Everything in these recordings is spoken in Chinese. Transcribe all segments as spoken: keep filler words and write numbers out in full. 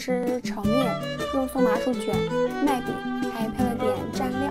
吃炒面，用松麻薯卷、麦饼，还配了点蘸料。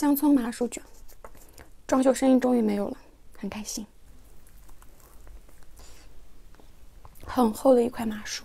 香葱麻薯卷。装修生意终于没有了，很开心。很厚的一块麻薯。